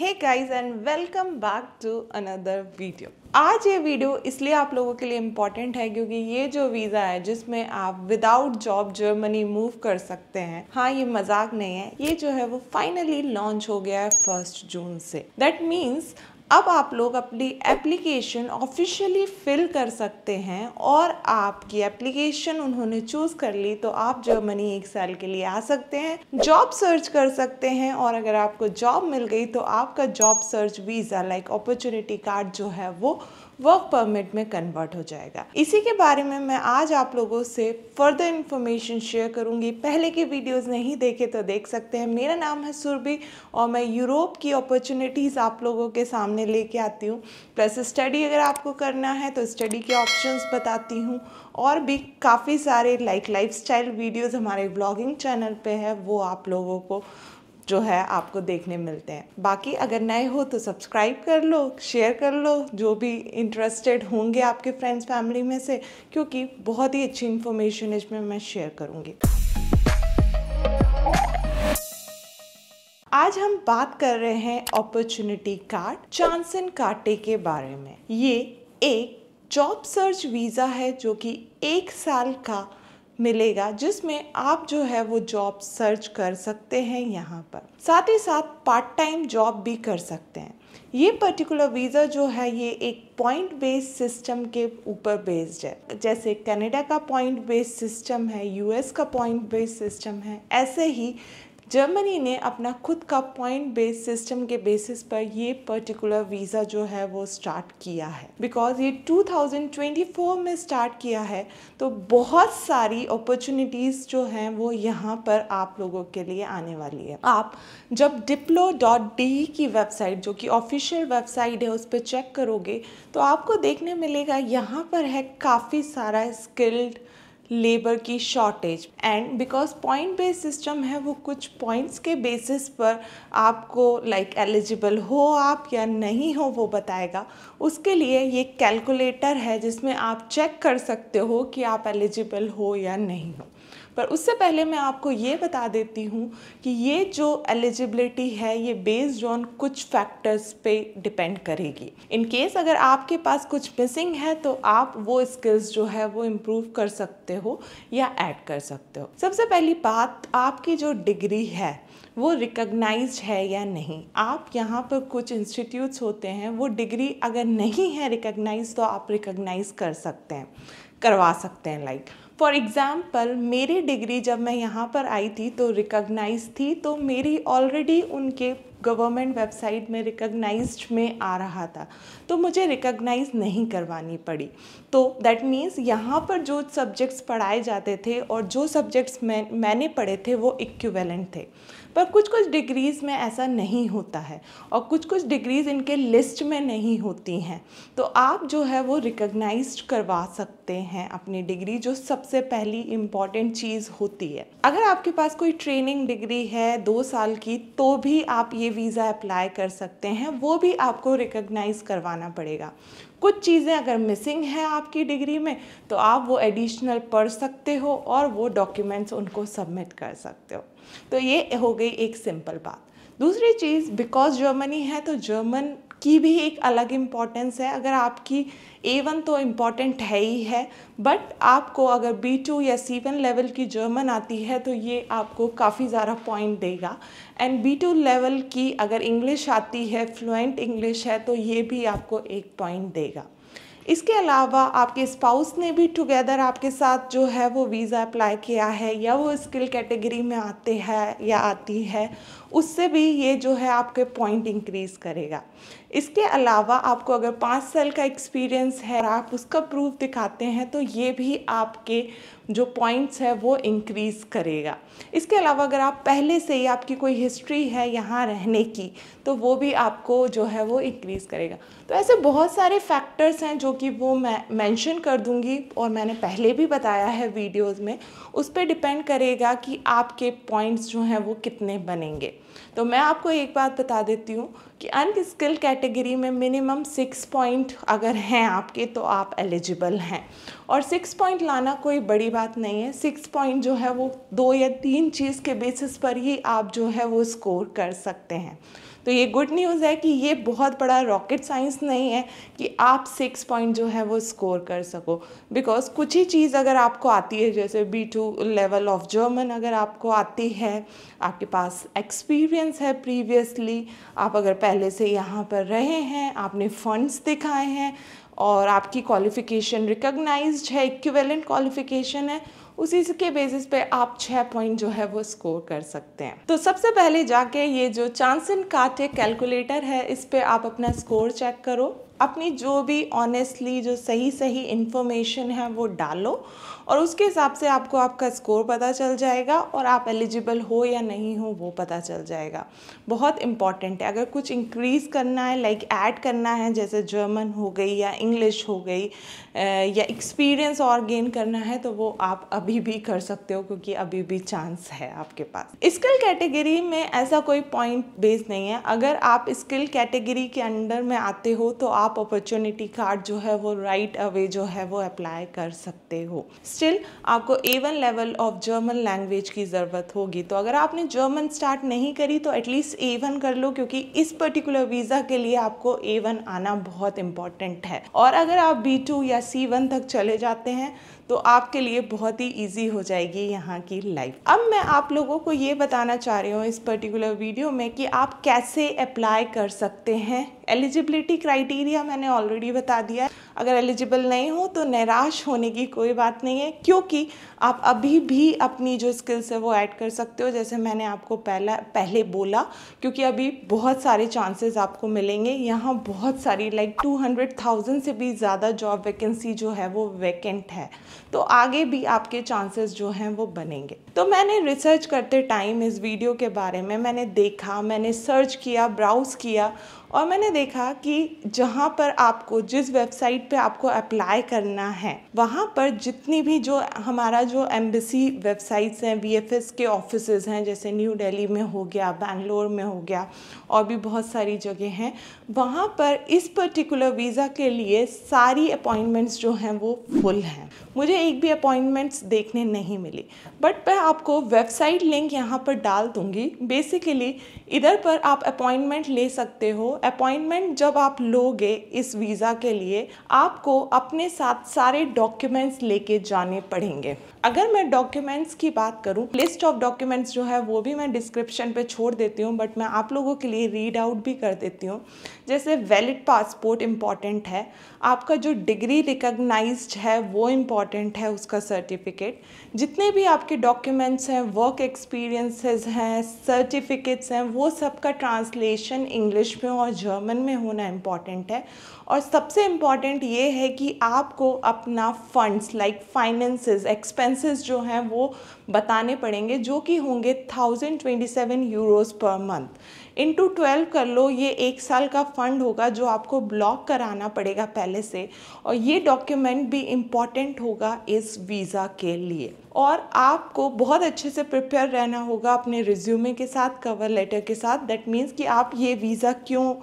Hey guys and welcome back to another video. आज ये video इसलिए आप लोगों के लिए इम्पॉर्टेंट है क्योंकि ये जो वीज़ा है जिसमें आप विदाउट जॉब जर्मनी मूव कर सकते हैं, हाँ ये मजाक नहीं है, ये जो है वो फाइनली लॉन्च हो गया है 1 जून से। दैट मीन्स अब आप लोग अपनी एप्लीकेशन ऑफिशियली फिल कर सकते हैं और आपकी एप्लीकेशन उन्होंने चूज़ कर ली तो आप जर्मनी 1 साल के लिए आ सकते हैं, जॉब सर्च कर सकते हैं और अगर आपको जॉब मिल गई तो आपका job search visa like opportunity card जो है वो वर्क परमिट में कन्वर्ट हो जाएगा। इसी के बारे में मैं आज आप लोगों से फर्दर इन्फॉर्मेशन शेयर करूंगी। पहले के वीडियोस नहीं देखे तो देख सकते हैं। मेरा नाम है सुरभि और मैं यूरोप की अपॉर्चुनिटीज़ आप लोगों के सामने लेके आती हूँ, प्लस स्टडी अगर आपको करना है तो स्टडी के ऑप्शंस बताती हूँ और भी काफ़ी सारे लाइक लाइफस्टाइल वीडियोज़ हमारे ब्लॉगिंग चैनल पर है, वो आप लोगों को जो है आपको देखने मिलते हैं। बाकी अगर नए हो तो सब्सक्राइब कर लो, शेयर कर लो, जो भी इंटरेस्टेड होंगे आपके फ्रेंड्स फैमिली में से, क्योंकि बहुत ही अच्छी इन्फॉर्मेशन इसमें मैं शेयर करूँगी। आज हम बात कर रहे हैं अपॉर्चुनिटी कार्ड चांसेनकार्टे के बारे में। ये एक जॉब सर्च वीज़ा है जो कि 1 साल का मिलेगा, जिसमें आप जो है वो जॉब सर्च कर सकते हैं यहाँ पर, साथ ही साथ पार्ट टाइम जॉब भी कर सकते हैं। ये पर्टिकुलर वीज़ा जो है ये एक पॉइंट बेस्ड सिस्टम के ऊपर बेस्ड है। जैसे कनाडा का पॉइंट बेस्ड सिस्टम है, यूएस का पॉइंट बेस्ड सिस्टम है, ऐसे ही जर्मनी ने अपना खुद का पॉइंट बेस्ड सिस्टम के बेसिस पर ये पर्टिकुलर वीज़ा जो है वो स्टार्ट किया है। बिकॉज ये 2024 में स्टार्ट किया है तो बहुत सारी अपॉर्चुनिटीज़ जो हैं वो यहाँ पर आप लोगों के लिए आने वाली है। आप जब diplo.de की वेबसाइट जो कि ऑफिशियल वेबसाइट है उस पर चेक करोगे तो आपको देखने मिलेगा यहाँ पर है काफ़ी सारा स्किल्ड लेबर की shortage. And because point based system है वो कुछ पॉइंट्स के बेसिस पर आपको लाइक एलिजिबल हो आप या नहीं हो वो बताएगा। उसके लिए ये कैलकुलेटर है जिसमें आप चेक कर सकते हो कि आप एलिजिबल हो या नहीं हो। पर उससे पहले मैं आपको ये बता देती हूँ कि ये जो एलिजिबिलिटी है ये बेस्ड ऑन कुछ फैक्टर्स पे डिपेंड करेगी। इन केस अगर आपके पास कुछ मिसिंग है तो आप वो स्किल्स जो है वो इम्प्रूव कर सकते हो या ऐड कर सकते हो। सबसे पहली बात, आपकी जो डिग्री है वो रिकॉग्नाइज्ड है या नहीं। आप यहाँ पर कुछ इंस्टीट्यूट्स होते हैं, वो डिग्री अगर नहीं है रिकॉग्नाइज्ड तो आप रिकॉग्नाइज कर सकते हैं, करवा सकते हैं। लाइक फॉर एग्ज़ाम्पल मेरी डिग्री जब मैं यहाँ पर आई थी तो रिकॉग्नाइज थी, तो मेरी ऑलरेडी उनके गवर्नमेंट वेबसाइट में रिकॉग्नाइज्ड में आ रहा था तो मुझे रिकॉग्नाइज नहीं करवानी पड़ी। तो दैट मीन्स यहाँ पर जो सब्जेक्ट्स पढ़ाए जाते थे और जो सब्जेक्ट्स मैंने पढ़े थे वो इक्विवेलेंट थे। पर कुछ कुछ डिग्रीज़ में ऐसा नहीं होता है और कुछ कुछ डिग्रीज़ इनके लिस्ट में नहीं होती हैं, तो आप जो है वो रिकॉग्नाइज करवा सकते हैं अपनी डिग्री, जो सबसे पहली इम्पॉर्टेंट चीज़ होती है। अगर आपके पास कोई ट्रेनिंग डिग्री है 2 साल की तो भी आप ये वीज़ा अप्लाई कर सकते हैं, वो भी आपको रिकॉग्नाइज करवाना पड़ेगा। कुछ चीज़ें अगर मिसिंग है आपकी डिग्री में तो आप वो एडिशनल पढ़ सकते हो और वो डॉक्यूमेंट्स उनको सबमिट कर सकते हो। तो ये हो गई एक सिंपल बात। दूसरी चीज़, बिकॉज जर्मनी है तो जर्मन की भी एक अलग इम्पॉर्टेंस है। अगर आपकी A1 तो इम्पॉर्टेंट है ही है, बट आपको अगर B2 या C1 लेवल की जर्मन आती है तो ये आपको काफ़ी ज़्यादा पॉइंट देगा। एंड B2 लेवल की अगर इंग्लिश आती है, फ्लुएंट इंग्लिश है, तो ये भी आपको 1 पॉइंट देगा। इसके अलावा आपके स्पाउस ने भी टुगेदर आपके साथ जो है वो वीज़ा अप्लाई किया है या वो स्किल कैटेगरी में आते हैं या आती है, उससे भी ये जो है आपके पॉइंट इंक्रीज करेगा। इसके अलावा आपको अगर 5 साल का एक्सपीरियंस है आप उसका प्रूफ दिखाते हैं तो ये भी आपके जो पॉइंट्स है वो इंक्रीज़ करेगा। इसके अलावा अगर आप पहले से ही आपकी कोई हिस्ट्री है यहाँ रहने की तो वो भी आपको जो है वो इंक्रीज़ करेगा। तो ऐसे बहुत सारे फैक्टर्स हैं जो कि वो मैं मेंशन कर दूँगी और मैंने पहले भी बताया है वीडियोज़ में, उस पर डिपेंड करेगा कि आपके पॉइंट्स जो हैं वो कितने बनेंगे। तो मैं आपको एक बात बता देती हूँ कि अनस्किल कैटेगरी में मिनिमम 6 पॉइंट अगर हैं आपके तो आप एलिजिबल हैं, और 6 पॉइंट लाना कोई बड़ी बात नहीं है। 6 पॉइंट जो है वो 2 या 3 चीज़ के बेसिस पर ही आप जो है वो स्कोर कर सकते हैं। तो ये गुड न्यूज़ है कि ये बहुत बड़ा रॉकेट साइंस नहीं है कि आप 6 पॉइंट जो है वो स्कोर कर सको, बिकॉज कुछ ही चीज़ अगर आपको आती है, जैसे B2 लेवल ऑफ जर्मन अगर आपको आती है, आपके पास एक्सपीरियंस है प्रीवियसली, आप अगर पहले से यहाँ पर रहे हैं, आपने फंड्स दिखाए हैं और आपकी क्वालिफ़िकेशन रिकॉग्नाइज्ड है, इक्विवेलेंट क्वालिफ़िकेशन है, उसी के बेसिस पे आप 6 पॉइंट जो है वो स्कोर कर सकते हैं। तो सबसे पहले जाके ये जो चांसेनकार्टे कैलकुलेटर है इस पे आप अपना स्कोर चेक करो, अपनी जो भी ऑनेस्टली जो सही इन्फॉर्मेशन है वो डालो और उसके हिसाब से आपको आपका स्कोर पता चल जाएगा और आप एलिजिबल हो या नहीं हो वो पता चल जाएगा। बहुत इंपॉर्टेंट है, अगर कुछ इंक्रीज़ करना है, लाइक ऐड करना है, जैसे जर्मन हो गई या इंग्लिश हो गई या एक्सपीरियंस और गेन करना है, तो वो आप अभी भी कर सकते हो क्योंकि अभी भी चांस है आपके पास। स्किल कैटेगरी में ऐसा कोई पॉइंट बेस नहीं है, अगर आप स्किल कैटेगरी के अंडर में आते हो तो आप अपॉर्चुनिटी कार्ड जो है वो राइट अवे जो है वो अप्लाई कर सकते हो। स्टिल आपको A1 level of German language की ज़रूरत होगी, तो अगर आपने जर्मन स्टार्ट नहीं करी तो एटलीस्ट A1 कर लो, क्योंकि इस पर्टिकुलर वीज़ा के लिए आपको A1 आना बहुत इंपॉर्टेंट है। और अगर आप B2 या C1 तक चले जाते हैं तो आपके लिए बहुत ही ईजी हो जाएगी यहाँ की लाइफ। अब मैं आप लोगों को ये बताना चाह रही हूँ इस पर्टिकुलर वीडियो में कि आप कैसे अप्लाई कर सकते हैं। एलिजिबिलिटी क्राइटेरिया मैंने ऑलरेडी बता दिया, अगर एलिजिबल नहीं हो तो निराश होने की कोई बात नहीं है, क्योंकि आप अभी भी अपनी जो स्किल्स है वो ऐड कर सकते हो, जैसे मैंने आपको पहले बोला, क्योंकि अभी बहुत सारे चांसेस आपको मिलेंगे। यहाँ बहुत सारी लाइक 200,000 से भी ज़्यादा जॉब वैकेंसी जो है वो वैकेंट है, तो आगे भी आपके चांसेस जो हैं वो बनेंगे। तो मैंने रिसर्च करते टाइम इस वीडियो के बारे में मैंने देखा, मैंने सर्च किया, ब्राउज़ किया और मैंने देखा कि जहाँ पर आपको जिस वेबसाइट पे आपको अप्लाई करना है वहाँ पर जितनी भी जो हमारा जो एम्बेसी वेबसाइट्स हैं, VFS के ऑफिसेज हैं, जैसे न्यू दिल्ली में हो गया, बेंगलोर में हो गया और भी बहुत सारी जगह हैं, वहाँ पर इस पर्टिकुलर वीज़ा के लिए सारी अपॉइंटमेंट्स जो हैं वो फुल हैं। मुझे एक भी अपॉइंटमेंट्स देखने नहीं मिली, बट मैं आपको वेबसाइट लिंक यहाँ पर डाल दूँगी। बेसिकली इधर पर आप अपॉइंटमेंट ले सकते हो। अपॉइंटमेंट जब आप लोगे इस वीज़ा के लिए आपको अपने साथ सारे डॉक्यूमेंट्स लेके जाने पड़ेंगे। अगर मैं डॉक्यूमेंट्स की बात करूं, लिस्ट ऑफ डॉक्यूमेंट्स जो है वो भी मैं डिस्क्रिप्शन पे छोड़ देती हूं, बट मैं आप लोगों के लिए रीड आउट भी कर देती हूं। जैसे वैलिड पासपोर्ट इम्पॉर्टेंट है, आपका जो डिग्री रिकॉग्नाइज्ड है वो इम्पॉर्टेंट है, उसका सर्टिफिकेट, जितने भी आपके डॉक्यूमेंट्स हैं, वर्क एक्सपीरियंसेस हैं, सर्टिफिकेट्स हैं, वो सबका ट्रांसलेशन इंग्लिश में और जर्मन में होना इम्पॉर्टेंट है। और सबसे इम्पॉर्टेंट ये है कि आपको अपना फंड्स लाइक फाइनेंसेस, एक्सपेंसेस जो हैं वो बताने पड़ेंगे, जो कि होंगे 1027 यूरोज़ पर मंथ, इंटू 12 कर लो, ये एक साल का फंड होगा जो आपको ब्लॉक कराना पड़ेगा पहले से। और ये डॉक्यूमेंट भी इम्पॉर्टेंट होगा इस वीज़ा के लिए। और आपको बहुत अच्छे से प्रिपेयर रहना होगा अपने रिज्यूमे के साथ, कवर लेटर के साथ, दैट मीन्स कि आप ये वीज़ा क्यों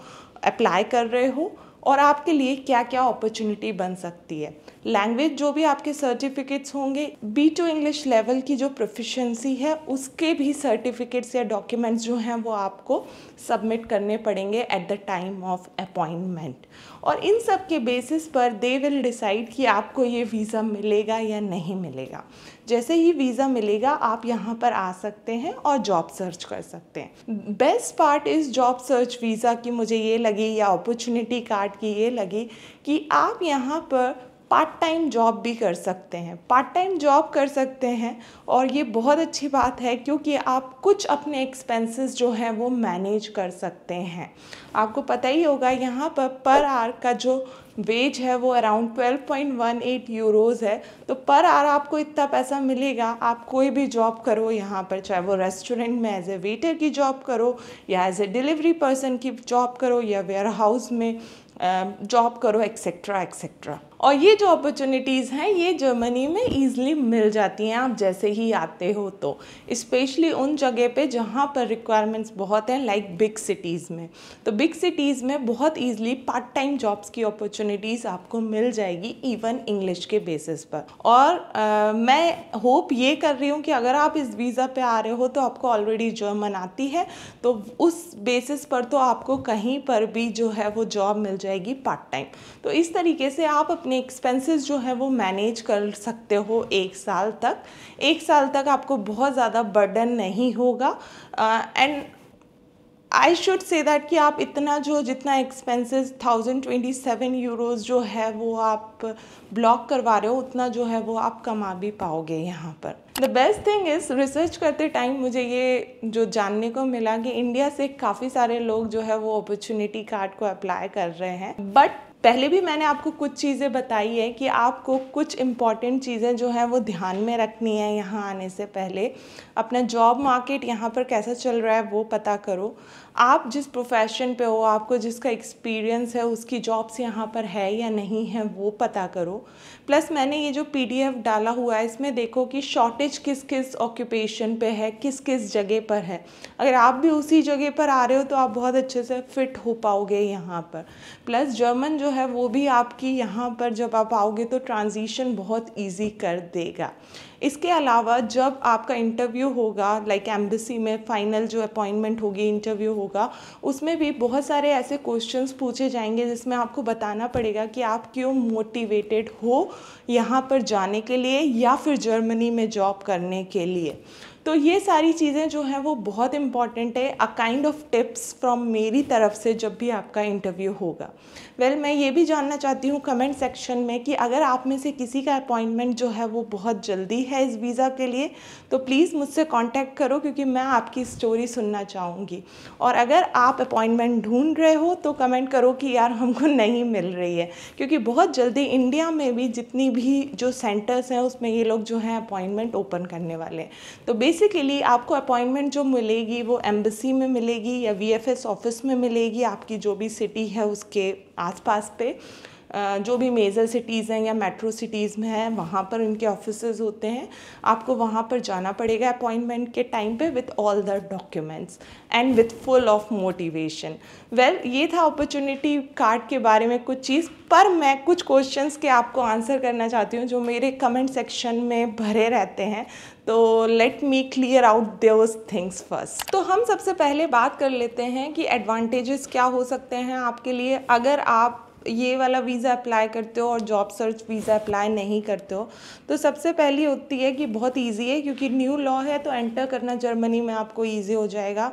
अप्लाई कर रहे हो और आपके लिए क्या क्या अपॉर्चुनिटी बन सकती है। लैंग्वेज जो भी आपके सर्टिफिकेट्स होंगे, B2 इंग्लिश लेवल की जो प्रोफिशिएंसी है उसके भी सर्टिफिकेट्स या डॉक्यूमेंट्स जो हैं वो आपको सबमिट करने पड़ेंगे at the time of appointment. और इन सब के बेसिस पर दे विल डिसाइड कि आपको ये वीज़ा मिलेगा या नहीं मिलेगा। जैसे ही वीज़ा मिलेगा आप यहाँ पर आ सकते हैं और जॉब सर्च कर सकते हैं। बेस्ट पार्ट इस जॉब सर्च वीज़ा की मुझे ये लगी, या अपॉर्चुनिटी कार्ड की ये लगी, कि आप यहाँ पर पार्ट टाइम जॉब भी कर सकते हैं, और ये बहुत अच्छी बात है क्योंकि आप कुछ अपने एक्सपेंसेस जो हैं वो मैनेज कर सकते हैं। आपको पता ही होगा यहाँ पर आवर का जो वेज है वो अराउंड 12.18 यूरोज़ है, तो पर आवर आपको इतना पैसा मिलेगा। आप कोई भी जॉब करो यहाँ पर, चाहे वो रेस्टोरेंट में एज ए वेटर की जॉब करो या एज ए डिलीवरी पर्सन की जॉब करो या वेयर हाउस में जॉब करो एक्सेट्रा एक्सेट्रा। और ये जो अपॉर्चुनिटीज़ हैं ये जर्मनी में ईज़िली मिल जाती हैं आप जैसे ही आते हो तो, स्पेशली उन जगह पे जहाँ पर रिक्वायरमेंट्स बहुत हैं लाइक बिग सिटीज़ में। तो बिग सिटीज़ में बहुत ईज़िली पार्ट टाइम जॉब्स की अपॉर्चुनिटीज़ आपको मिल जाएगी इवन इंग्लिश के बेसिस पर। और मैं होप ये कर रही हूँ कि अगर आप इस वीज़ा पर आ रहे हो तो आपको ऑलरेडी जर्मन आती है, तो उस बेसिस पर तो आपको कहीं पर भी जो है वो जॉब मिल जाएगी पार्ट टाइम। तो इस तरीके से आप अपने एक्सपेंसेस जो है वो मैनेज कर सकते हो एक साल तक। एक साल तक आपको बहुत ज़्यादा बर्डन नहीं होगा। And I should say that कि आप इतना जो जितना एक्सपेंसेस 1027 यूरोज़ जो है वो आप ब्लॉक करवा रहे हो उतना जो है वो आप कमा भी पाओगे यहाँ पर। The best thing is research करते टाइम मुझे ये जो जानने को मिला कि इंडिया से काफ़ी सारे लोग जो है वो अपॉर्चुनिटी कार्ड को अप्लाई कर रहे हैं। बट पहले भी मैंने आपको कुछ चीज़ें बताई है कि आपको कुछ इम्पॉर्टेंट चीज़ें जो हैं वो ध्यान में रखनी है यहाँ आने से पहले। अपना जॉब मार्केट यहाँ पर कैसा चल रहा है वो पता करो। आप जिस प्रोफेशन पे हो, आपको जिसका एक्सपीरियंस है उसकी जॉब्स यहाँ पर है या नहीं है वो पता करो। प्लस मैंने ये जो PDF डाला हुआ है इसमें देखो कि शॉर्टेज किस किस ऑक्यूपेशन पे है, किस किस जगह पर है। अगर आप भी उसी जगह पर आ रहे हो तो आप बहुत अच्छे से फिट हो पाओगे यहाँ पर। प्लस जर्मन जो है वो भी आपकी यहाँ पर जब आप आओगे तो ट्रांजिशन बहुत ईजी कर देगा। इसके अलावा जब आपका इंटरव्यू होगा लाइक एम्बेसी में फ़ाइनल जो अपॉइंटमेंट होगी, इंटरव्यू होगा, उसमें भी बहुत सारे ऐसे क्वेश्चंस पूछे जाएंगे जिसमें आपको बताना पड़ेगा कि आप क्यों मोटिवेटेड हो यहाँ पर जाने के लिए या फिर जर्मनी में जॉब करने के लिए। तो ये सारी चीज़ें जो हैं वो बहुत इम्पॉर्टेंट है। A kind of tips from मेरी तरफ से जब भी आपका इंटरव्यू होगा। वेल, मैं ये भी जानना चाहती हूँ कमेंट सेक्शन में कि अगर आप में से किसी का अपॉइंटमेंट जो है वो बहुत जल्दी है इस वीज़ा के लिए तो प्लीज़ मुझसे कांटेक्ट करो क्योंकि मैं आपकी स्टोरी सुनना चाहूँगी। और अगर आप अपॉइंटमेंट ढूंढ रहे हो तो कमेंट करो कि यार हमको नहीं मिल रही है, क्योंकि बहुत जल्दी इंडिया में भी जितनी भी जो सेंटर्स हैं उसमें ये लोग जो हैं अपॉइंटमेंट ओपन करने वाले हैं। तो बेसिकली आपको अपॉइंटमेंट जो मिलेगी वो एम्बेसी में मिलेगी या VFS ऑफिस में मिलेगी आपकी जो भी सिटी है उसके आसपास पे। जो भी मेजर सिटीज़ हैं या मेट्रो सिटीज़ में हैं वहाँ पर उनके ऑफिसेज होते हैं। आपको वहाँ पर जाना पड़ेगा अपॉइंटमेंट के टाइम पे with all the documents and with full of motivation. Well, ये था अपॉर्चुनिटी कार्ड के बारे में कुछ चीज़। पर मैं कुछ क्वेश्चंस के आपको आंसर करना चाहती हूँ जो मेरे कमेंट सेक्शन में भरे रहते हैं, तो let me clear out those things first. तो हम सबसे पहले बात कर लेते हैं कि एडवांटेजेस क्या हो सकते हैं आपके लिए अगर आप ये वाला वीज़ा अप्लाई करते हो और जॉब सर्च वीज़ा अप्लाई नहीं करते हो। तो सबसे पहली होती है कि बहुत इजी है क्योंकि न्यू लॉ है तो एंटर करना जर्मनी में आपको इजी हो जाएगा।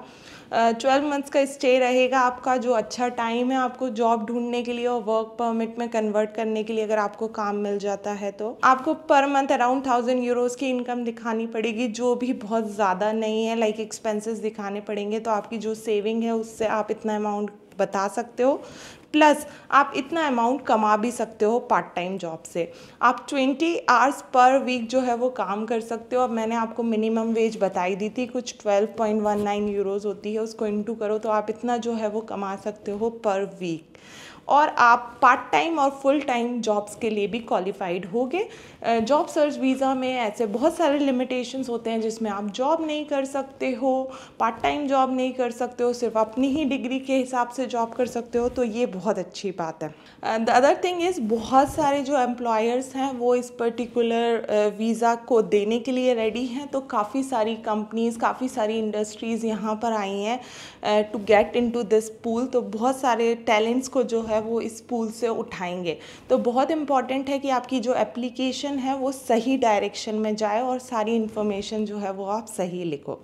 12 मंथ्स का स्टे रहेगा आपका, जो अच्छा टाइम है आपको जॉब ढूंढने के लिए और वर्क परमिट में कन्वर्ट करने के लिए अगर आपको काम मिल जाता है तो। आपको पर मंथ अराउंड 1000 यूरोज़ की इनकम दिखानी पड़ेगी जो भी बहुत ज़्यादा नहीं है, लाइक एक्सपेंसेस दिखाने पड़ेंगे। तो आपकी जो सेविंग है उससे आप इतना अमाउंट बता सकते हो। प्लस आप इतना अमाउंट कमा भी सकते हो पार्ट टाइम जॉब से। आप 20 आवर्स पर वीक जो है वो काम कर सकते हो। अब मैंने आपको मिनिमम वेज बताई दी थी, कुछ 12.19 यूरोज़ होती है, उसको इंटू करो तो आप इतना जो है वो कमा सकते हो पर वीक। और आप पार्ट टाइम और फुल टाइम जॉब्स के लिए भी क्वालिफाइड होगे। जॉब सर्च वीज़ा में ऐसे बहुत सारे लिमिटेशंस होते हैं जिसमें आप जॉब नहीं कर सकते हो, पार्ट टाइम जॉब नहीं कर सकते हो, सिर्फ अपनी ही डिग्री के हिसाब से जॉब कर सकते हो। तो ये बहुत अच्छी बात है। द अदर थिंग इज़ बहुत सारे जो एम्प्लॉयर्स हैं वो इस पर्टिकुलर वीज़ा को देने के लिए रेडी हैं। तो काफ़ी सारी कंपनीज़, काफ़ी सारी इंडस्ट्रीज़ यहाँ पर आई हैं to get into this pool. तो बहुत सारे टैलेंट्स को जो है वो इस पूल से उठाएंगे। तो बहुत इम्पॉर्टेंट है कि आपकी जो एप्लीकेशन है वो सही डायरेक्शन में जाए और सारी इन्फॉर्मेशन जो है वो आप सही लिखो।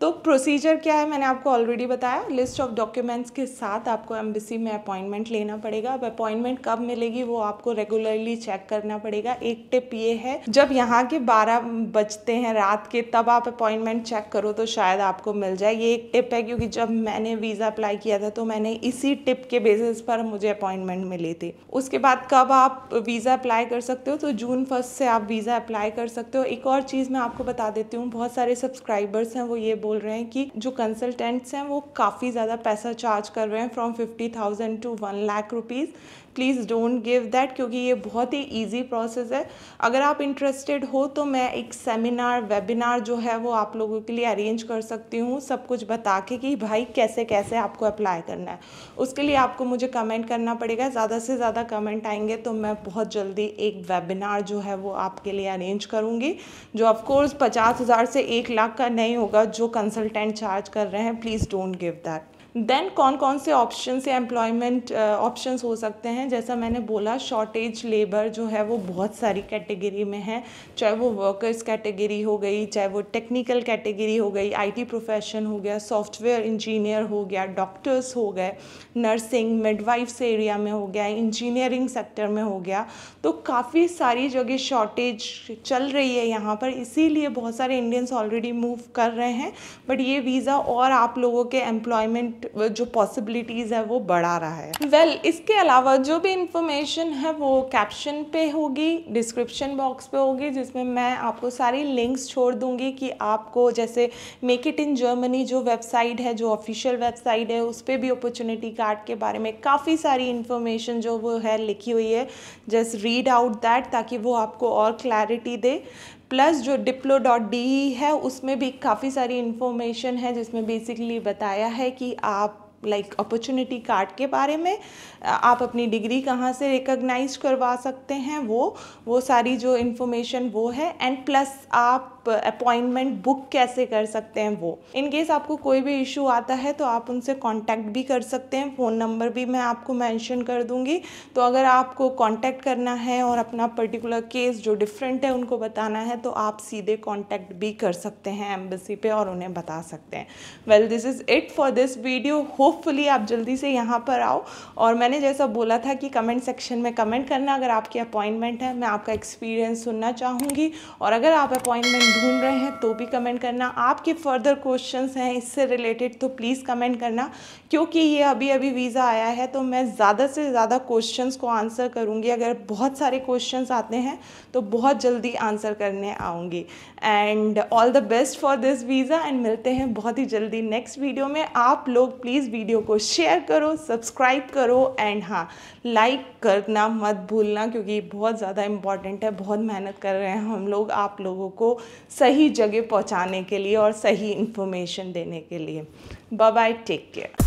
तो प्रोसीजर क्या है मैंने आपको ऑलरेडी बताया। लिस्ट ऑफ डॉक्यूमेंट्स के साथ आपको एम्बेसी में अपॉइंटमेंट लेना पड़ेगा। अब अपॉइंटमेंट कब मिलेगी वो आपको रेगुलरली चेक करना पड़ेगा। एक टिप ये है, जब यहाँ के 12 बजते हैं रात के तब आप अपॉइंटमेंट चेक करो तो शायद आपको मिल जाए। ये एक टिप है क्योंकि जब मैंने वीज़ा अप्लाई किया था तो मैंने इसी टिप के बेसिस पर मुझे अपॉइंटमेंट मिली थी। उसके बाद कब आप वीज़ा अप्लाई कर सकते हो, तो June 1st से आप वीज़ा अप्लाई कर सकते हो। एक और चीज़ मैं आपको बता देती हूँ, बहुत सारे सब्सक्राइबर्स हैं वो ये बोल रहे हैं कि जो कंसल्टेंट्स हैं वो काफ़ी ज़्यादा पैसा चार्ज कर रहे हैं from 50,000 to 1 lakh rupees. Please don't give that, क्योंकि ये बहुत ही ईजी प्रोसेस है। अगर आप इंटरेस्टेड हो तो मैं एक सेमिनार वेबिनार जो है वो आप लोगों के लिए अरेंज कर सकती हूँ, सब कुछ बता के कि भाई कैसे कैसे आपको अप्लाई करना है। उसके लिए आपको मुझे कमेंट करना पड़ेगा, ज़्यादा से ज़्यादा कमेंट आएंगे तो मैं बहुत जल्दी एक वेबिनार जो है वो आपके लिए अरेंज करूँगी, जो ऑफकोर्स 50,000 से 1 लाख का नहीं होगा जो कंसल्टेंट चार्ज कर रहे हैं। Please don't give that. Then कौन कौन से ऑप्शन या एम्प्लॉयमेंट ऑप्शंस हो सकते हैं, जैसा मैंने बोला शॉर्टेज लेबर जो है वो बहुत सारी कैटेगरी में है, चाहे वो वर्कर्स कैटेगरी हो गई, चाहे वो टेक्निकल कैटेगरी हो गई, आईटी प्रोफेशन हो गया, सॉफ्टवेयर इंजीनियर हो गया, डॉक्टर्स हो गए, नर्सिंग मिडवाइफ्स एरिया में हो गया, इंजीनियरिंग सेक्टर में हो गया। तो काफ़ी सारी जगह शॉर्टेज चल रही है यहाँ पर, इसीलिए बहुत सारे इंडियंस ऑलरेडी मूव कर रहे हैं, बट ये वीज़ा और आप लोगों के एम्प्लॉयमेंट जो पॉसिबिलिटीज़ है वो बढ़ा रहा है। वेल, इसके अलावा जो भी इंफॉर्मेशन है वो कैप्शन पे होगी, डिस्क्रिप्शन बॉक्स पे होगी, जिसमें मैं आपको सारी लिंक्स छोड़ दूंगी कि आपको जैसे मेक इट इन जर्मनी जो वेबसाइट है, जो ऑफिशियल वेबसाइट है, उस पर भी अपॉर्चुनिटी कार्ड के बारे में काफ़ी सारी इन्फॉर्मेशन जो वो है लिखी हुई है। जस्ट रीड आउट दैट ताकि वो आपको और क्लैरिटी दे। प्लस जो diplo.de है उसमें भी काफ़ी सारी इन्फॉर्मेशन है, जिसमें बेसिकली बताया है कि आप लाइक अपॉर्चुनिटी कार्ड के बारे में, आप अपनी डिग्री कहाँ से रिकॉग्नाइज करवा सकते हैं, वो सारी जो इन्फॉर्मेशन वो है। एंड प्लस आप अपॉइंटमेंट बुक कैसे कर सकते हैं वो, इन केस आपको कोई भी इशू आता है तो आप उनसे कांटेक्ट भी कर सकते हैं। फ़ोन नंबर भी मैं आपको मेंशन कर दूंगी, तो अगर आपको कांटेक्ट करना है और अपना पर्टिकुलर केस जो डिफरेंट है उनको बताना है तो आप सीधे कांटेक्ट भी कर सकते हैं एम्बेसी पे और उन्हें बता सकते हैं। Well, this is it for this video. Hopefully आप जल्दी से यहाँ पर आओ, और मैंने जैसा बोला था कि कमेंट सेक्शन में कमेंट करना अगर आपकी अपॉइंटमेंट है। मैं आपका एक्सपीरियंस सुनना चाहूँगी, और अगर आप अपॉइंटमेंट ढूंढ रहे हैं तो भी कमेंट करना। आपके फर्दर क्वेश्चंस हैं इससे रिलेटेड तो प्लीज़ कमेंट करना, क्योंकि ये अभी अभी वीज़ा आया है तो मैं ज़्यादा से ज़्यादा क्वेश्चंस को आंसर करूँगी। अगर बहुत सारे क्वेश्चंस आते हैं तो बहुत जल्दी आंसर करने आऊँगी। And all the best for this visa, and मिलते हैं बहुत ही जल्दी नेक्स्ट वीडियो में। आप लोग प्लीज़ वीडियो को शेयर करो, सब्सक्राइब करो, एंड हाँ, लाइक करना मत भूलना, क्योंकि बहुत ज़्यादा इम्पॉर्टेंट है। बहुत मेहनत कर रहे हैं हम लोग आप लोगों को सही जगह पहुंचाने के लिए और सही इन्फॉर्मेशन देने के लिए। Bye bye, take care.